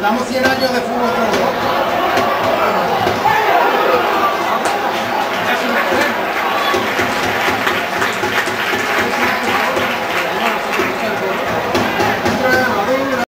Contamos 100 años de fútbol.